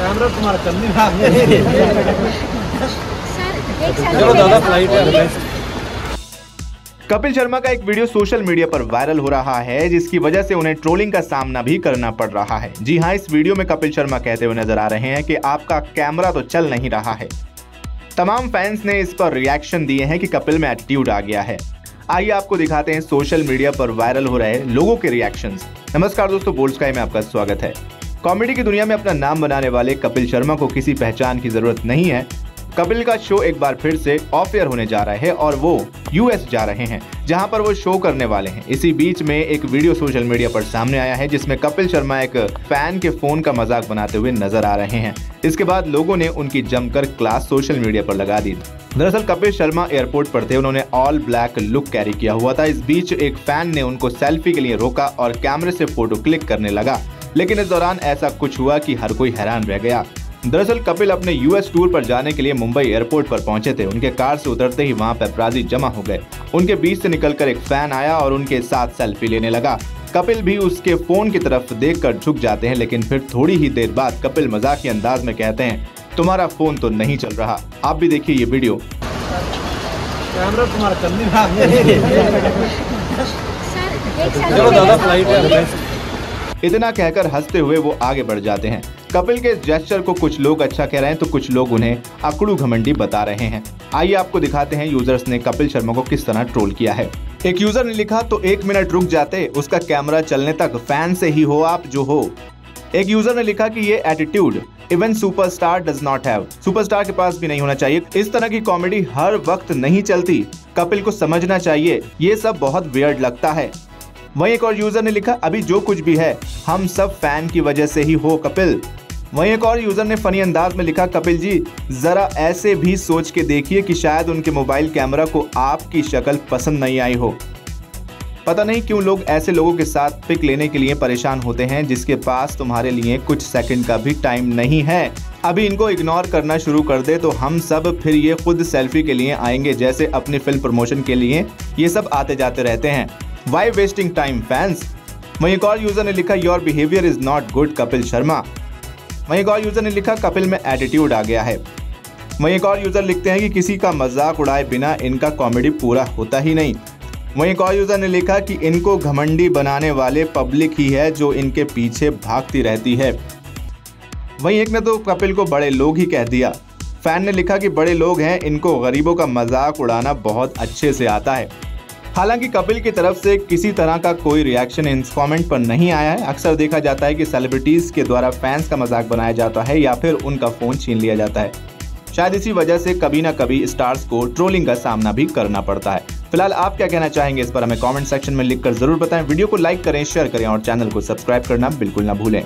Camera तुम्हारा चल नहीं रहा है। चलो दादा फ्लाइट है। कपिल शर्मा का एक वीडियो सोशल मीडिया पर वायरल हो रहा है, जिसकी वजह से उन्हें ट्रोलिंग का सामना भी करना पड़ रहा है। जी हां, इस वीडियो में कपिल शर्मा कहते हुए नजर आ रहे हैं कि आपका कैमरा तो चल नहीं रहा है। तमाम फैंस ने इस पर रिएक्शन दिए हैं कि कपिल में एटीट्यूड आ गया है। आइए आपको दिखाते हैं सोशल मीडिया पर वायरल हो रहे लोगों के रिएक्शंस। नमस्कार दोस्तों, बोल्डस्काई में आपका स्वागत है। कॉमेडी की दुनिया में अपना नाम बनाने वाले कपिल शर्मा को किसी पहचान की जरूरत नहीं है। कपिल का शो एक बार फिर से ऑफ एयर होने जा रहा है और वो US जा रहे हैं, जहां पर वो शो करने वाले हैं। इसी बीच में एक वीडियो सोशल मीडिया पर सामने आया है, जिसमें कपिल शर्मा एक फैन के फोन का मजाक बनाते हुए नजर आ रहे हैं। इसके बाद लोगों ने उनकी जमकर क्लास सोशल मीडिया पर लगा दी। दरअसल कपिल शर्मा एयरपोर्ट पर थे, उन्होंने ऑल ब्लैक लुक कैरी किया हुआ था। इस बीच एक फैन ने उनको सेल्फी के लिए रोका और कैमरे से फोटो क्लिक करने लगा, लेकिन इस दौरान ऐसा कुछ हुआ कि हर कोई हैरान रह गया। दरअसल कपिल अपने US टूर पर जाने के लिए मुंबई एयरपोर्ट पर पहुंचे थे। उनके कार से उतरते ही वहां पेपराजी जमा हो गए। उनके बीच से निकलकर एक फैन आया और उनके साथ सेल्फी लेने लगा। कपिल भी उसके फोन की तरफ देखकर झुक जाते हैं, लेकिन फिर थोड़ी ही देर बाद कपिल मजाकिया अंदाज में कहते हैं, तुम्हारा फोन तो नहीं चल रहा। आप भी देखिए ये वीडियो। कैमरा तुम्हारा चल नहीं रहा। इतना कहकर हंसते हुए वो आगे बढ़ जाते हैं। कपिल के इस जेस्चर को कुछ लोग अच्छा कह रहे हैं तो कुछ लोग उन्हें अकड़ू घमंडी बता रहे हैं। आइए आपको दिखाते हैं यूजर्स ने कपिल शर्मा को किस तरह ट्रोल किया है। एक यूजर ने लिखा, तो 1 मिनट रुक जाते, उसका कैमरा चलने तक फैन से ही हो आप जो हो। एक यूजर ने लिखा कि ये attitude even superstar does not have, superstar के पास भी नहीं होना चाहिए। इस तरह की कॉमेडी हर वक्त नहीं चलती, कपिल को समझना चाहिए, ये सब बहुत वियर्ड लगता है। वहीं एक और यूजर ने लिखा, अभी जो कुछ भी है हम सब फैन की वजह से ही हो कपिल। वहीं एक और यूजर ने फनी अंदाज में लिखा, कपिल जी जरा ऐसे भी सोच के देखिए कि शायद उनके मोबाइल कैमरा को आपकी शक्ल पसंद नहीं आई हो। पता नहीं क्यों लोग ऐसे लोगों के साथ पिक लेने के लिए परेशान होते हैं, जिसके पास तुम्हारे लिए कुछ सेकंड का भी टाइम नहीं है। अभी इनको इग्नोर करना शुरू कर दे तो हम सब फिर ये खुद सेल्फी के लिए आएंगे, जैसे अपनी फिल्म प्रमोशन के लिए ये सब आते जाते रहते हैं। Why wasting time fans? वहीं एक और यूजर ने लिखा, your behaviour is not good Kapil Sharma. वहीं एक और यूजर ने लिखा, कपिल में एटीट्यूड आ गया है। वहीं एक और यूजर लिखते हैं कि किसी का मजाक उड़ाए बिना इनका कॉमेडी पूरा होता ही नहीं। वहीं एक और यूजर ने लिखा कि इनको घमंडी बनाने वाले पब्लिक ही है जो इनके पीछे भागती रहती है। वहीं एक ने तो कपिल को बड़े लोग ही कह दिया। फैन ने लिखा कि बड़े लोग हैं, इनको गरीबों का मजाक उड़ाना बहुत अच्छे से आता है। हालांकि कपिल की तरफ से किसी तरह का कोई रिएक्शन इन कमेंट पर नहीं आया है। अक्सर देखा जाता है कि सेलिब्रिटीज़ के द्वारा फैंस का मजाक बनाया जाता है या फिर उनका फ़ोन छीन लिया जाता है। शायद इसी वजह से कभी ना कभी स्टार्स को ट्रोलिंग का सामना भी करना पड़ता है। फिलहाल आप क्या कहना चाहेंगे इस पर हमें कॉमेंट सेक्शन में लिखकर जरूर बताएं। वीडियो को लाइक करें, शेयर करें और चैनल को सब्सक्राइब करना बिल्कुल ना भूलें।